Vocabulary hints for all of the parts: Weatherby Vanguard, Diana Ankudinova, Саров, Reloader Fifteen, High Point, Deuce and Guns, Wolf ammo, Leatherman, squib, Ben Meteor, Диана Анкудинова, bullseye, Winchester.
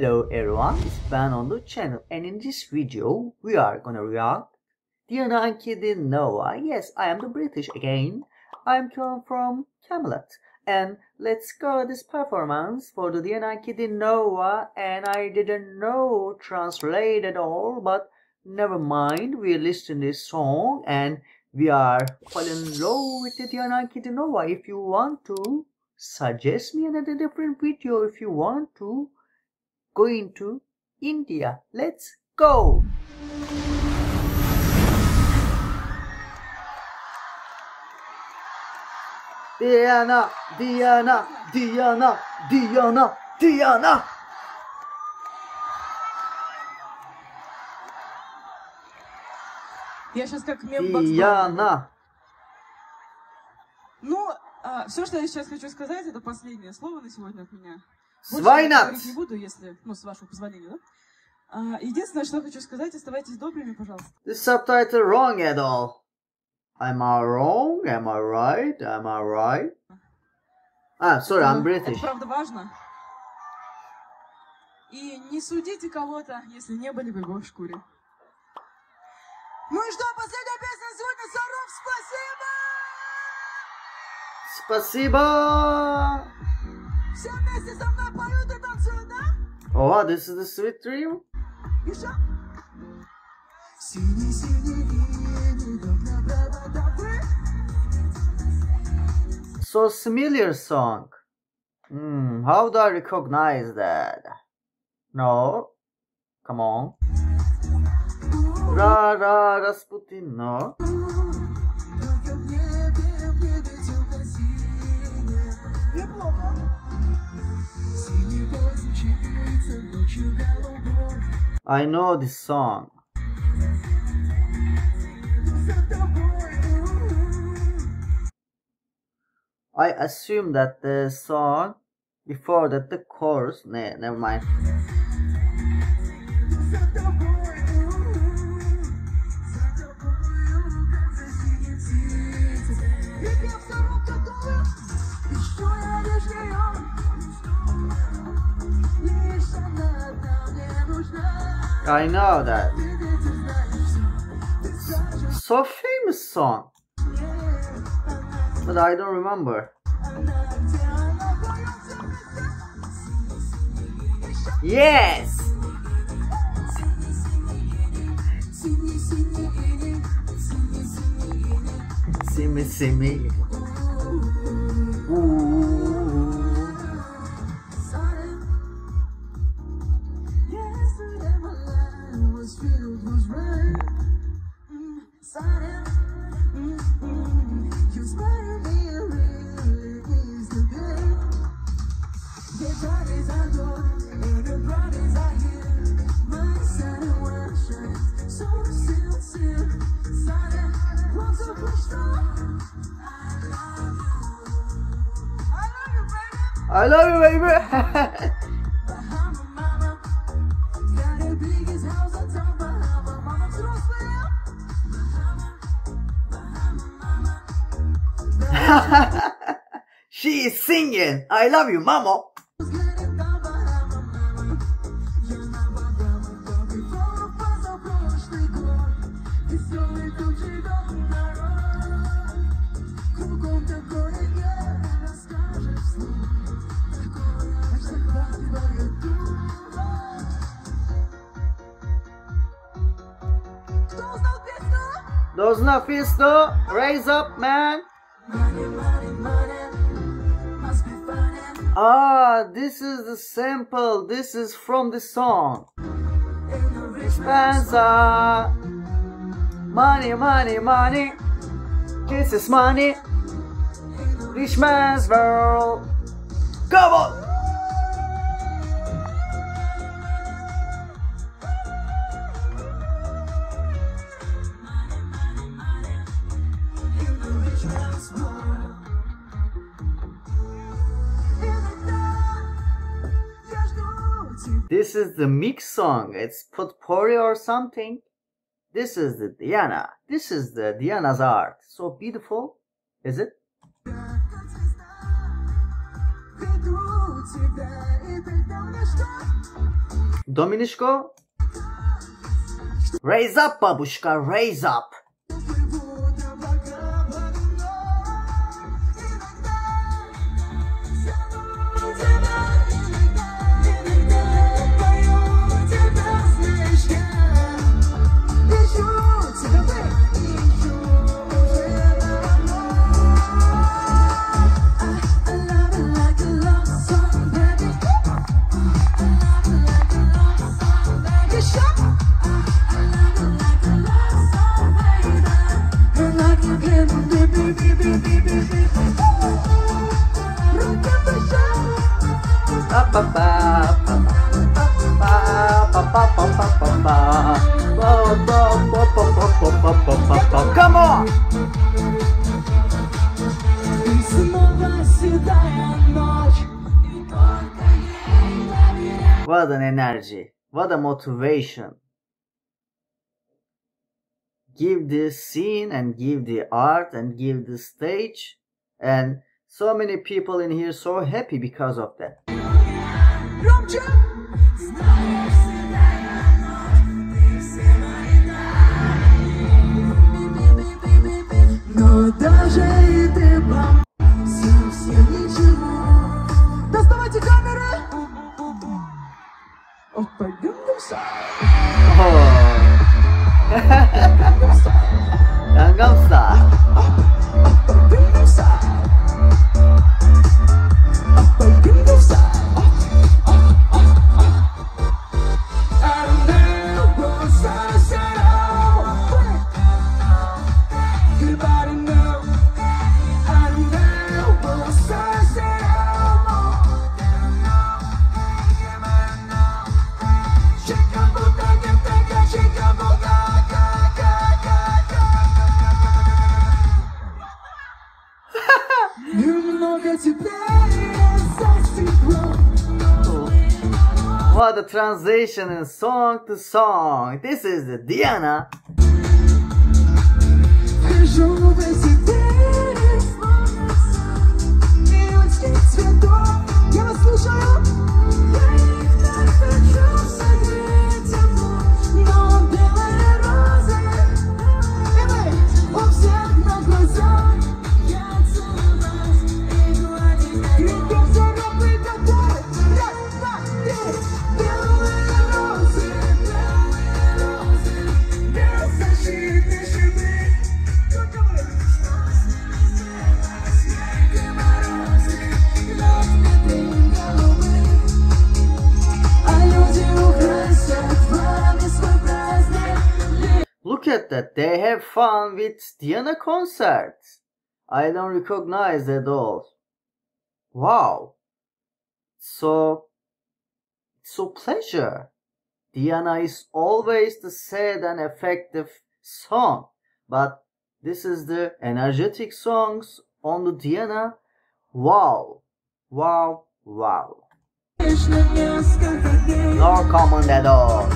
Hello everyone, it's Ben on the channel, and in this video we are gonna react Diana Ankudinova. Yes, I am the British again. I'm Kieran from Camelot, and let's go this performance for the Diana Ankudinova, and I didn't know translate at all, but never mind, we listen this song and we are falling in love with the Diana Ankudinova. If you want to, suggest me another different video if you want to. Going to India. Let's go! Diana, Diana, Diana, Diana, Diana! Я сейчас как мем бокс. Диана! Ну, все, что я сейчас хочу сказать, это последнее слово на сегодня от меня. Больше не буду, если, ну, с вашего позволения, да? Единственное, что хочу сказать, оставайтесь добрыми, пожалуйста. This subtitle wrong at all. Am I wrong? Am I right? Am I right? Sorry, I'm British. Это правда важно. И не судите кого-то, если не были бы его в шкуре. Ну и что, последняя песня сегодня, Саров, спасибо! Спасибо! Oh, this is the sweet dream. So familiar song. How do I recognize that? No, come on. Ra ra Rasputin, no. I know this song. I assume that the song before that the chorus. Never mind. I know that. So famous song, but I don't remember. Yes. See me, see me. Ooh. I love you, baby. She is singing, I love you, mama. Those not fists though, raise up, man. This is the sample, this is from the song. Spencer. Money, money, money. This is money. Rich man's world. Come on! This is the mix song, it's potpourri or something. This is the Diana, this is the Diana's art. So beautiful, is it? Dominishko, raise up, babushka, raise up. Come on! И снова седая ночь, и только ей доверяю. What an energy! What a motivation! Give the scene and give the art and give the stage, and so many people in here so happy because of that. Oh. Gangnam Style. What a transition in song to song. This is the Diana. Look at that, they have fun with Diana concert. I don't recognize at all. Wow. So pleasure. Diana is always the sad and effective song, but this is the energetic songs on the Diana. Wow. Wow. Wow. No common at all.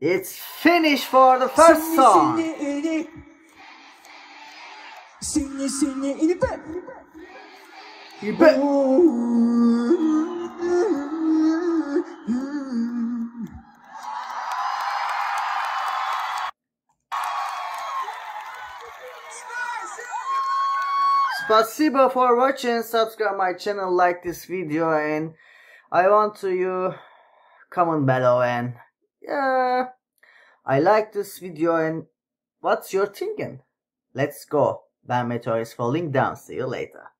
It's finished for the first song. Спасибо for watching. Subscribe my channel, like this video, and I want to you comment below and yeah, I like this video and what's your thinking? Let's go. Ben Meteor is falling down. See you later.